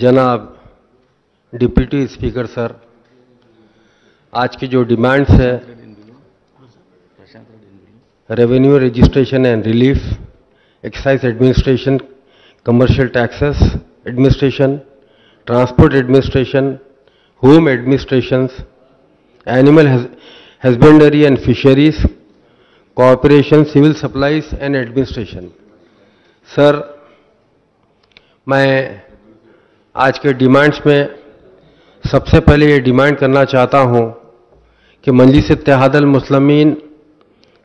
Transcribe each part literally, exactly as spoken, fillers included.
जनाब deputy speaker sir, आज की जो डिमांड्स है revenue registration and relief, excise administration, commercial taxes administration, transport administration, home administration, animal husbandry and fisheries corporation, civil supplies and administration. Sir, मैं आज के demands में सबसे पहले ये डिमांड करना चाहता हूँ कि मजलिस इत्तेहादुल मुस्लिमीन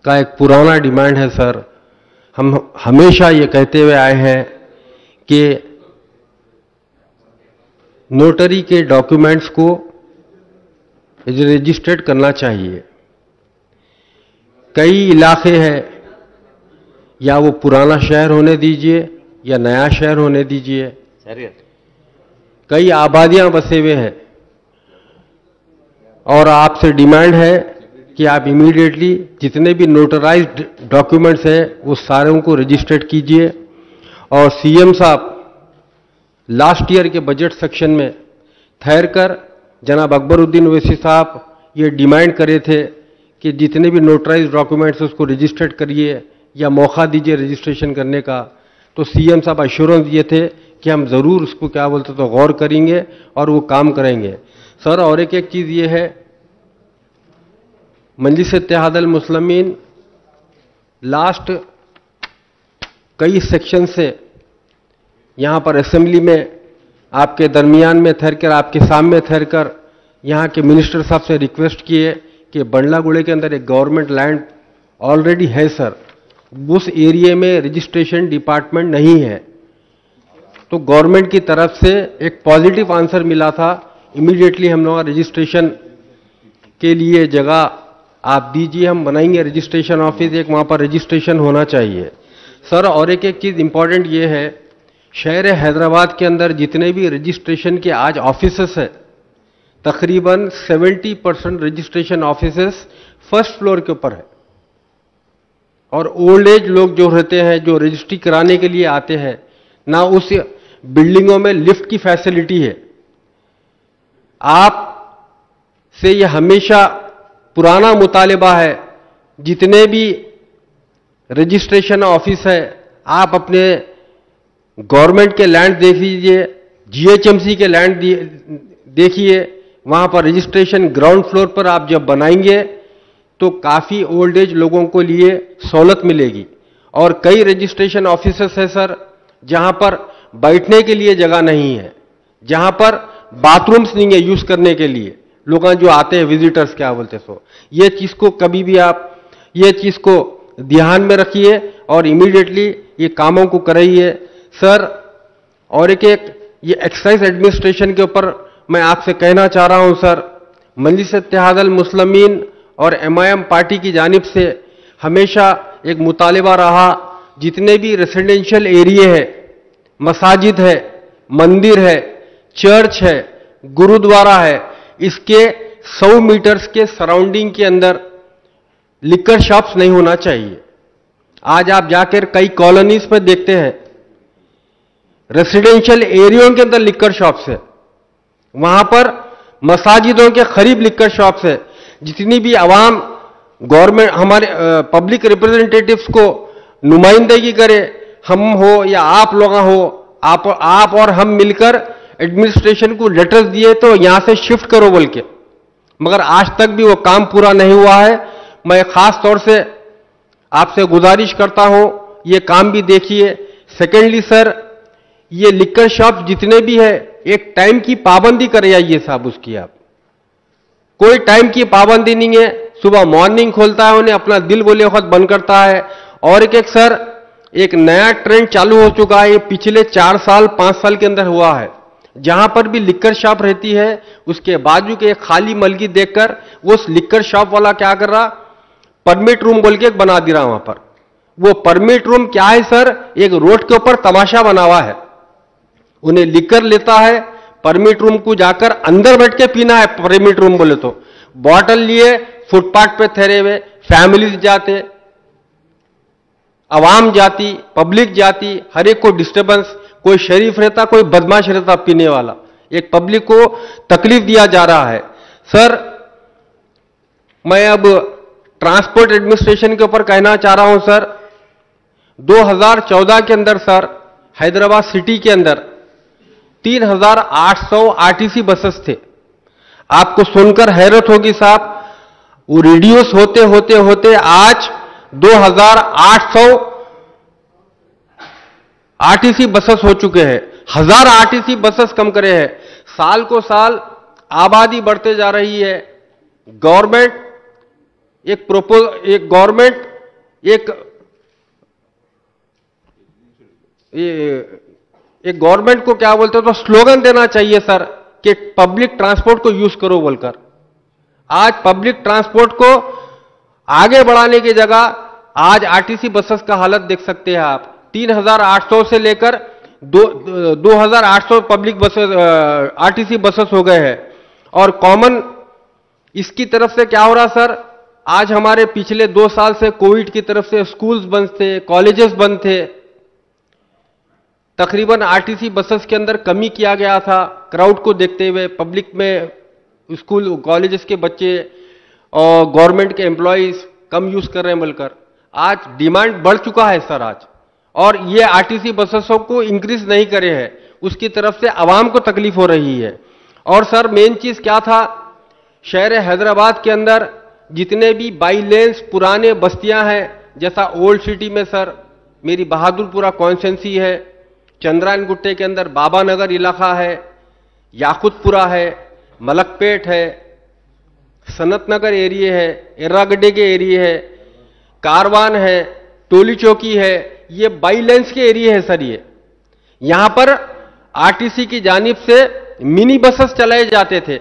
का एक पुराना डिमांड है सर। हम हमेशा ये कहते हुए आए हैं कि नोटरी के डॉक्यूमेंट्स को रजिस्टर्ड करना चाहिए। कई इलाके हैं, या वो पुराना शहर होने दीजिए या नया शहर होने दीजिए, कई आबादियां बसे हुए हैं, और आपसे डिमांड है कि आप इमीडिएटली जितने भी नोटराइज्ड डॉक्यूमेंट्स हैं वो सारों को रजिस्टर्ड कीजिए। और सीएम साहब लास्ट ईयर के बजट सेक्शन में ठहर कर जनाब अकबरुद्दीन ओवैसी साहब ये डिमांड करे थे कि जितने भी नोटराइज डॉक्यूमेंट्स उसको रजिस्टर्ड करिए या मौका दीजिए रजिस्ट्रेशन करने का। तो सीएम साहब एश्योरेंस दिए थे कि हम ज़रूर उसको क्या बोलते तो गौर करेंगे और वो काम करेंगे सर। और एक एक चीज़ ये है, मजलिस इत्तेहादुल मुस्लिमीन लास्ट कई सेक्शन से यहाँ पर असेंबली में आपके दरमियान में ठहर कर, आपके सामने ठहर कर यहाँ के मिनिस्टर साहब से रिक्वेस्ट किए कि बंडलागुड़े के अंदर एक गवर्नमेंट लैंड ऑलरेडी है सर, उस एरिया में रजिस्ट्रेशन डिपार्टमेंट नहीं है। तो गवर्नमेंट की तरफ से एक पॉजिटिव आंसर मिला था, इमीडिएटली हम लोग रजिस्ट्रेशन के लिए जगह आप दीजिए, हम बनाएंगे रजिस्ट्रेशन ऑफिस, एक वहाँ पर रजिस्ट्रेशन होना चाहिए सर। और एक एक चीज़ इम्पॉर्टेंट ये है, शहर हैदराबाद के अंदर जितने भी रजिस्ट्रेशन के आज ऑफिसेस हैं, तकरीबन सत्तर percent registration offices first floor के ऊपर है। और ओल्ड एज लोग जो रहते हैं, जो रजिस्ट्री कराने के लिए आते हैं ना, उस बिल्डिंगों में लिफ्ट की फैसिलिटी है। आप से यह हमेशा पुराना मुतालबा है, जितने भी रजिस्ट्रेशन ऑफिस है आप अपने गवर्नमेंट के लैंड देख लीजिए, जीएचएमसी के लैंड देखिए, वहाँ पर रजिस्ट्रेशन ग्राउंड फ्लोर पर आप जब बनाएंगे तो काफ़ी ओल्ड एज लोगों को लिए सहूलत मिलेगी। और कई रजिस्ट्रेशन ऑफिसेस है सर जहाँ पर बैठने के लिए जगह नहीं है, जहाँ पर बाथरूम्स नहीं है यूज़ करने के लिए, लोग जो आते हैं विजिटर्स क्या बोलते सो। ये चीज़ को कभी भी आप ये चीज़ को ध्यान में रखिए और इमीडिएटली ये कामों को कराइए सर। और एक एक ये एक्साइज एडमिनिस्ट्रेशन के ऊपर मैं आपसे कहना चाह रहा हूँ सर, मजलिस इत्तेहादुल मुस्लिमीन और एमआईएम पार्टी की जानिब से हमेशा एक मुतालबा रहा, जितने भी रेसिडेंशियल एरिया है, मसाजिद है, मंदिर है, चर्च है, गुरुद्वारा है, इसके सौ मीटर्स के सराउंडिंग के अंदर लिकर शॉप्स नहीं होना चाहिए। आज आप जाकर कई कॉलोनीज में देखते हैं रेसिडेंशियल एरियो के अंदर लिकर शॉप्स है, वहां पर मसाजिदों के करीब लिकर शॉप्स है। जितनी भी आवाम गवर्नमेंट हमारे पब्लिक रिप्रेजेंटेटिव्स को नुमाइंदगी करे, हम हो या आप लोग हो, आप आप और हम मिलकर एडमिनिस्ट्रेशन को लेटर्स दिए तो यहां से शिफ्ट करो बोल के, मगर आज तक भी वो काम पूरा नहीं हुआ है। मैं खास तौर से आपसे गुजारिश करता हूं ये काम भी देखिए। सेकेंडली सर, ये लिकर शॉप जितने भी है एक टाइम की पाबंदी कर आइए साहब उसकी। आप कोई टाइम की पाबंदी नहीं है, सुबह मॉर्निंग खोलता है उन्हें, अपना दिल बोले वक्त बंद करता है। और एक एक सर एक नया ट्रेंड चालू हो चुका है, ये पिछले चार साल पांच साल के अंदर हुआ है, जहां पर भी लिकर शॉप रहती है उसके बाजू के एक खाली मलगी देखकर उस लिकर शॉप वाला क्या कर रहा, परमिट रूम बोल के बना दे रहा वहां पर। वो परमिट रूम क्या है सर, एक रोड के ऊपर तमाशा बना हुआ है। उन्हें लिकर लेता है, परमिट रूम को जाकर अंदर बैठ के पीना है। परमिट रूम बोले तो बॉटल लिए फुटपाथ पे ठहरे हुए फैमिलीज जाते, आवाम जाती, पब्लिक जाती, हर एक को डिस्टर्बेंस, कोई शरीफ रहता, कोई बदमाश रहता पीने वाला। एक पब्लिक को तकलीफ दिया जा रहा है। सर, मैं अब ट्रांसपोर्ट एडमिनिस्ट्रेशन के ऊपर कहना चाह रहा हूं। सर, दो हज़ार चौदह के अंदर सर हैदराबाद सिटी के अंदर तीन हज़ार आठ सौ आरटीसी बसेस थे। आपको सुनकर हैरत होगी साहब, वो रिड्यूस होते होते होते आज दो हज़ार आठ सौ आरटीसी बसेस हो चुके हैं। हजार आरटीसी बसेस कम करे हैं। साल को साल आबादी बढ़ते जा रही है। गवर्नमेंट एक प्रोपोज एक गवर्नमेंट एक एक गवर्नमेंट को क्या बोलते हो तो स्लोगन देना चाहिए सर कि पब्लिक ट्रांसपोर्ट को यूज करो बोलकर। आज पब्लिक ट्रांसपोर्ट को आगे बढ़ाने की जगह आज आरटीसी बसेस का हालत देख सकते हैं आप। तीन हज़ार आठ सौ से लेकर दो, दो हजार आठ सौ पब्लिक बसेस आरटीसी बसेस हो गए हैं। और कॉमन इसकी तरफ से क्या हो रहा सर, आज हमारे पिछले दो साल से कोविड की तरफ से स्कूल्स बंद थे, कॉलेजेस बंद थे। तकरीबन आरटीसी बसेस के अंदर कमी किया गया था क्राउड को देखते हुए। पब्लिक में स्कूल कॉलेजेस के बच्चे और गवर्नमेंट के एम्प्लॉयज कम यूज कर रहे हैं बोलकर आज डिमांड बढ़ चुका है सर आज। और ये आरटीसी बसेसों को इंक्रीज नहीं करे हैं, उसकी तरफ से आवाम को तकलीफ हो रही है। और सर मेन चीज क्या था, शहर हैदराबाद के अंदर जितने भी बाई लेन्स पुराने बस्तियां हैं, जैसा ओल्ड सिटी में सर मेरी बहादुरपुरा कॉन्स्टेंसी है, चंद्रायन गुट्टे के अंदर बाबा नगर इलाका है, याकूतपुरा है, मलकपेट है, सनत नगर एरिया है, एर्रागड्डे के एरिया है, कारवान है, टोली चौकी है, ये बाई लेंस के एरिया है सर। ये यहां पर आरटीसी की जानिब से मिनी बसेस चलाए जाते थे।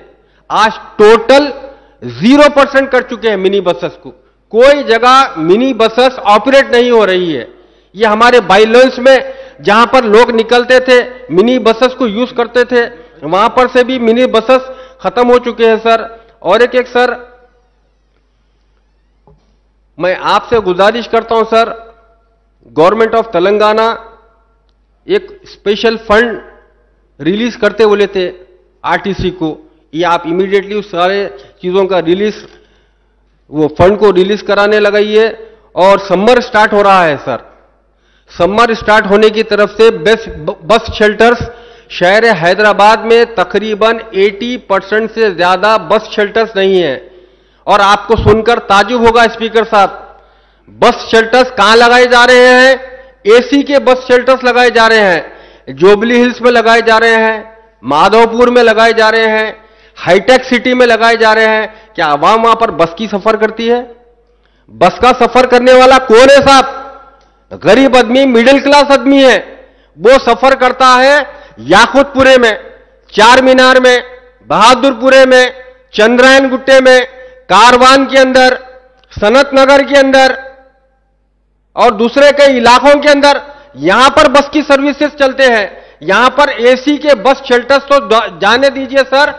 आज टोटल जीरो परसेंट कर चुके हैं मिनी बसेस को। कोई जगह मिनी बसेस ऑपरेट नहीं हो रही है। ये हमारे बाई लेंस में जहां पर लोग निकलते थे मिनी बसेस को यूज करते थे, वहां पर से भी मिनी बसेस खत्म हो चुके हैं सर। और एक एक सर मैं आपसे गुजारिश करता हूं सर, गवर्नमेंट ऑफ तेलंगाना एक स्पेशल फंड रिलीज करते बोले थे आरटीसी को, ये आप इमीडिएटली उस सारे चीजों का रिलीज वो फंड को रिलीज कराने लगाइए। और समर स्टार्ट हो रहा है सर, समर स्टार्ट होने की तरफ से बेस्ट बस शेल्टर्स शहर हैदराबाद में तकरीबन अस्सी परसेंट से ज्यादा बस शेल्टर्स नहीं है। और आपको सुनकर ताजुब होगा स्पीकर साहब, बस शेल्टर्स कहां लगाए जा रहे हैं? एसी के बस शेल्टर्स लगाए जा रहे हैं, जोबली हिल्स में लगाए जा रहे हैं, माधोपुर में लगाए जा रहे हैं, हाईटेक सिटी में लगाए जा रहे हैं। क्या आवाम वहां पर बस की सफर करती है? बस का सफर करने वाला कौन है साहब? गरीब आदमी, मिडिल क्लास आदमी है। वो सफर करता है याकूतपुरे में, चार मीनार में, बहादुरपुरे में, चंद्रायन गुट्टे में, कारवान के अंदर, सनत नगर के अंदर और दूसरे कई इलाकों के अंदर। यहां पर बस की सर्विसेज चलते हैं। यहां पर एसी के बस शेल्टर्स तो जाने दीजिए sir,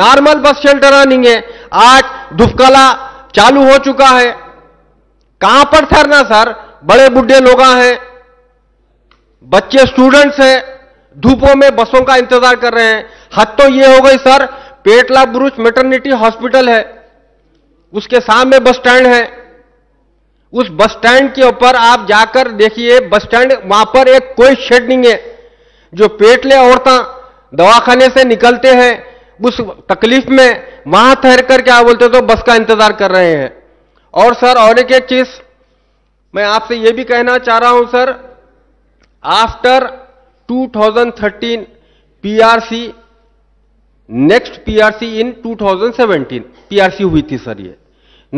normal bus shelter running है। आज दुफकला चालू हो चुका है। कहां पर ठहरना सर? बड़े बूढ़े लोग हैं, बच्चे स्टूडेंट्स हैं, धूपों में बसों का इंतजार कर रहे हैं। हद तो ये हो गई सर, पेटला ब्रुच मैटरनिटी हॉस्पिटल है, उसके सामने बस स्टैंड है। उस बस स्टैंड के ऊपर आप जाकर देखिए, बस स्टैंड वहां पर एक कोई शेड नहीं है। जो पेटले औरतां दवाखाने से निकलते हैं उस तकलीफ में वहां ठहर कर क्या बोलते तो बस का इंतजार कर रहे हैं। और सर और एक एक चीज मैं आपसे यह भी कहना चाह रहा हूं sir, after two thousand thirteen PRC, next PRC in two thousand seventeen PRC हुई थी सर। ये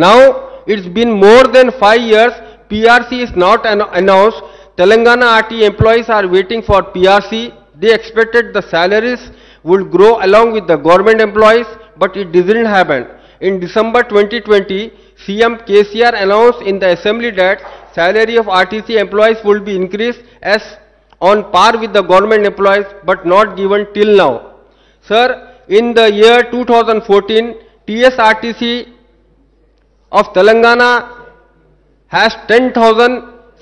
now it's been more than five years PRC is not announce. Telangana RT employees are waiting for PRC. They expected the salaries would grow along with the government employees but it didn't happen. In December twenty twenty, C M K C R announced in the assembly that salary of R T C employees would be increased as on par with the government employees, but not given till now. Sir, in the year twenty fourteen, T S R T C of Telangana has ten thousand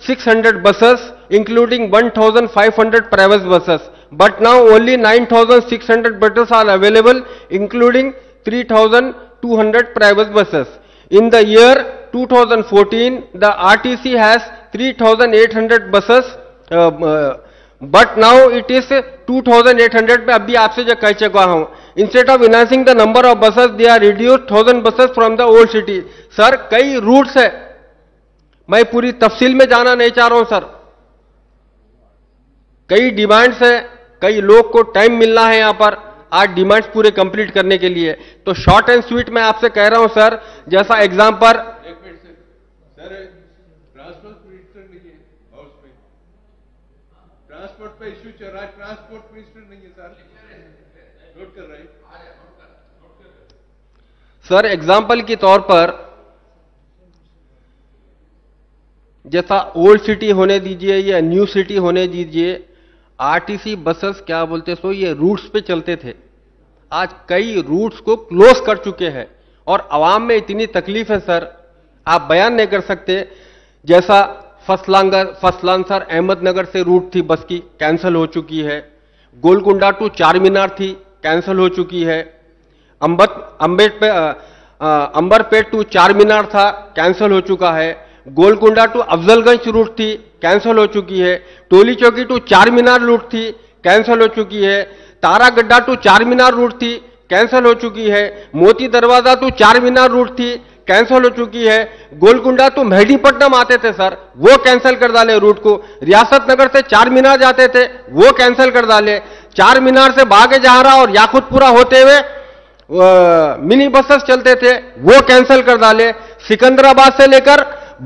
six hundred buses including one thousand five hundred private buses, but now only nine thousand six hundred buses are available, including three thousand two hundred private buses. In the year two thousand fourteen, the R T C has three thousand eight hundred buses, uh, uh, but now it is two thousand eight hundred. में अभी आपसे जो कह चुका हूँ, instead of enhancing the number of buses, they are reduced thousand buses from the old city. Sir कई routes है, मैं पूरी तफसील में जाना नहीं चाह रहा हूँ सर, कई डिमांड्स है, कई लोग को टाइम मिलना है यहाँ पर आज डिमांड्स पूरे कंप्लीट करने के लिए. तो शॉर्ट एंड स्वीट मैं आपसे कह रहा हूँ सर, जैसा एग्जाम पर ट्रांसपोर्ट पे इश्यू चल रहा है, ट्रांसपोर्ट मिनिस्टर नहीं है सर, नोट कर रहे हैं सर. एग्जाम्पल के तौर पर जैसा ओल्ड सिटी होने दीजिए या न्यू सिटी होने दीजिए, आरटीसी बसेस क्या बोलते सो ये रूट्स पे चलते थे, आज कई रूट्स को क्लोज कर चुके हैं और आवाम में इतनी तकलीफ है सर, आप बयान नहीं कर सकते. जैसा फसलांगर फसलांसर अहमदनगर से रूट थी बस की, कैंसिल हो चुकी है. गोलकुंडा टू चार मीनार थी, कैंसिल हो चुकी है. अंबत अम्बेट पे अंबरपेट टू चार मीनार था, कैंसिल हो चुका है. गोलकुंडा टू अफजलगंज रूट थी, कैंसिल हो चुकी है. टोली चौकी टू चार मीनार रूट थी, कैंसिल हो चुकी है. तारागड्ढा टू चार मीनार रूट थी, कैंसिल हो चुकी है. मोती दरवाजा टू चार मीनार रूट थी, कैंसिल हो चुकी है. गोलकुंडा तो मेहदीपट्टनम आते थे सर, वो कैंसिल कर डाले रूट को. रियासत नगर से चार मीनार जाते थे, वो कैंसिल कर डाले. चार मीनार से बागे जहारा और याकूतपुरा होते हुए मिनी बसेस चलते थे, वो कैंसिल कर डाले. सिकंदराबाद से लेकर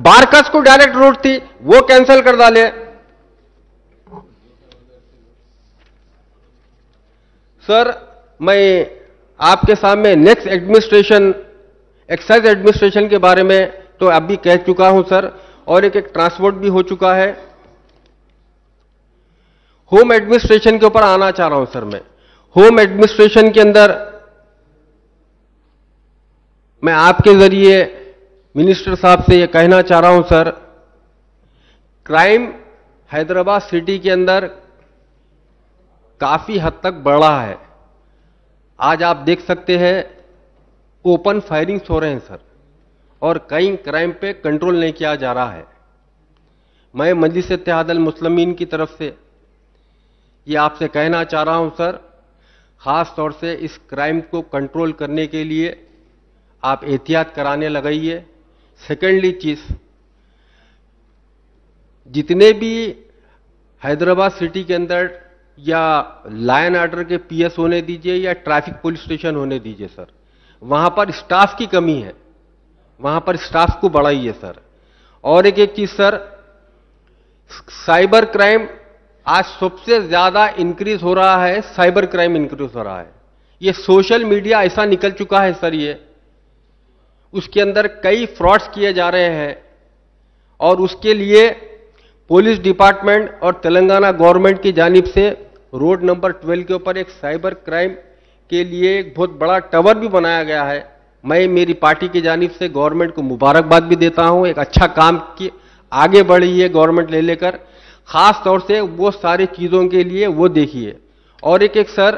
बारकस को डायरेक्ट रूट थी, वो कैंसिल कर डाले. सर मैं आपके सामने नेक्स्ट एडमिनिस्ट्रेशन एक्साइज एडमिनिस्ट्रेशन के बारे में तो अभी कह चुका हूं सर, और एक एक ट्रांसपोर्ट भी हो चुका है. होम एडमिनिस्ट्रेशन के ऊपर आना चाह रहा हूं सर मैं. होम एडमिनिस्ट्रेशन के अंदर मैं आपके जरिए मिनिस्टर साहब से यह कहना चाह रहा हूं सर, क्राइम हैदराबाद सिटी के अंदर काफी हद तक बढ़ा है. आज आप देख सकते हैं ओपन फायरिंग्स हो रहे हैं सर, और कई क्राइम पे कंट्रोल नहीं किया जा रहा है. मैं मजलिस इत्तेहादुल मुस्लिमीन की तरफ से ये आपसे कहना चाह रहा हूं सर, खास तौर से इस क्राइम को कंट्रोल करने के लिए आप एहतियात कराने लगाइए. सेकेंडली चीज, जितने भी हैदराबाद सिटी के अंदर या लाइन आर्डर के पीएस होने दीजिए या ट्रैफिक पुलिस स्टेशन होने दीजिए सर, वहां पर स्टाफ की कमी है, वहां पर स्टाफ को बढ़ाइए सर. और एक एक चीज सर, साइबर क्राइम आज सबसे ज्यादा इंक्रीज हो रहा है, साइबर क्राइम इंक्रीज हो रहा है. ये सोशल मीडिया ऐसा निकल चुका है सर, ये उसके अंदर कई फ्रॉड्स किए जा रहे हैं, और उसके लिए पुलिस डिपार्टमेंट और तेलंगाना गवर्नमेंट की जानिब से रोड नंबर ट्वेल्व के ऊपर एक साइबर क्राइम के लिए एक बहुत बड़ा टावर भी बनाया गया है. मैं मेरी पार्टी की जानिब से गवर्नमेंट को मुबारकबाद भी देता हूं, एक अच्छा काम की आगे बढ़ी है गवर्नमेंट ले लेकर, खास तौर से वो सारी चीज़ों के लिए वो देखिए. और एक एक सर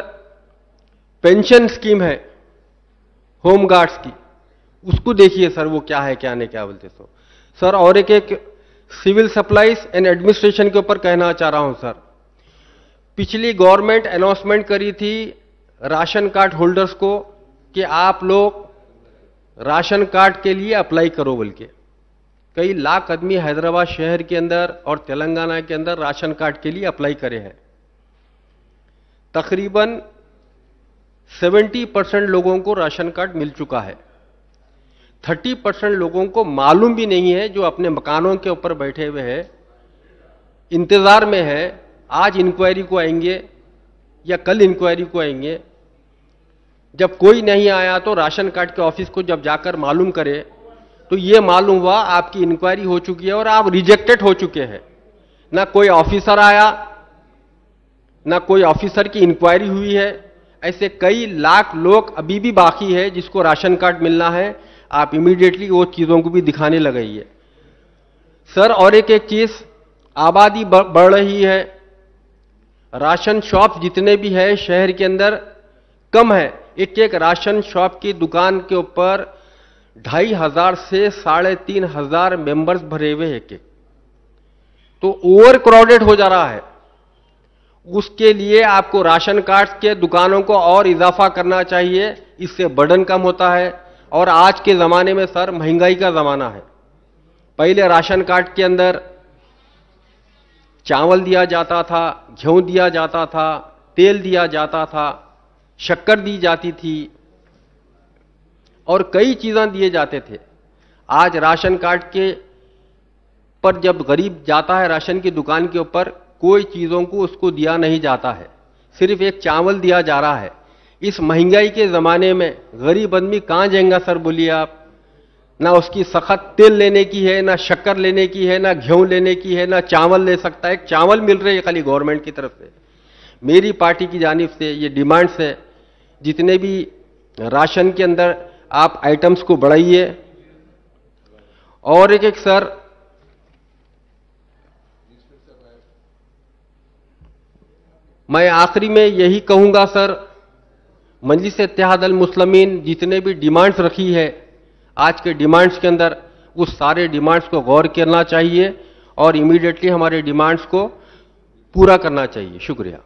पेंशन स्कीम है होम गार्ड्स की, उसको देखिए सर वो क्या है क्या नहीं क्या बोलते सो सर. और एक एक सिविल सप्लाईज एंड एडमिनिस्ट्रेशन के ऊपर कहना चाह रहा हूँ सर, पिछली गवर्नमेंट अनाउंसमेंट करी थी राशन कार्ड होल्डर्स को कि आप लोग राशन कार्ड के लिए अप्लाई करो बोल के. कई लाख आदमी हैदराबाद शहर के अंदर और तेलंगाना के अंदर राशन कार्ड के लिए अप्लाई करे हैं. तकरीबन सत्तर परसेंट लोगों को राशन कार्ड मिल चुका है. तीस परसेंट लोगों को मालूम भी नहीं है, जो अपने मकानों के ऊपर बैठे हुए हैं, इंतजार में है, आज इंक्वायरी को आएंगे या कल इंक्वायरी को आएंगे. जब कोई नहीं आया तो राशन कार्ड के ऑफिस को जब जाकर मालूम करे तो ये मालूम हुआ आपकी इंक्वायरी हो चुकी है और आप रिजेक्टेड हो चुके हैं. ना कोई ऑफिसर आया, ना कोई ऑफिसर की इंक्वायरी हुई है. ऐसे कई लाख लोग अभी भी बाकी है जिसको राशन कार्ड मिलना है. आप इमीडिएटली वो चीज़ों को भी दिखाने लगाइए सर. और एक एक चीज़ आबादी बढ़ रही है, राशन शॉप जितने भी हैं शहर के अंदर कम है। एक एक राशन शॉप की दुकान के ऊपर ढाई हजार से साढ़े तीन हजार मेंबर्स भरे हुए हैं के, तो ओवर क्राउडेड हो जा रहा है। उसके लिए आपको राशन कार्ड्स के दुकानों को और इजाफा करना चाहिए, इससे बर्डन कम होता है। और आज के ज़माने में सर महंगाई का ज़माना है, पहले राशन कार्ड के अंदर चावल दिया जाता था, गेहूँ दिया जाता था, तेल दिया जाता था, शक्कर दी जाती थी और कई चीज़ें दिए जाते थे। आज राशन कार्ड के पर जब गरीब जाता है राशन की दुकान के ऊपर, कोई चीज़ों को उसको दिया नहीं जाता है, सिर्फ एक चावल दिया जा रहा है। इस महंगाई के ज़माने में गरीब आदमी कहाँ जाएगा सर, बोलिए आप? ना उसकी सख्त तेल लेने की है, ना शक्कर लेने की है, ना गेहूँ लेने की है, ना चावल ले सकता है। चावल मिल रही है खाली गवर्नमेंट की तरफ से। मेरी पार्टी की जानिब से ये डिमांड्स है, जितने भी राशन के अंदर आप आइटम्स को बढ़ाइए। और एक एक सर मैं आखिरी में यही कहूंगा सर, मजलिस इत्तेहादुल मुस्लिमीन जितने भी डिमांड्स रखी है आज के डिमांड्स के अंदर, उस सारे डिमांड्स को गौर करना चाहिए और इमीडिएटली हमारे डिमांड्स को पूरा करना चाहिए। शुक्रिया।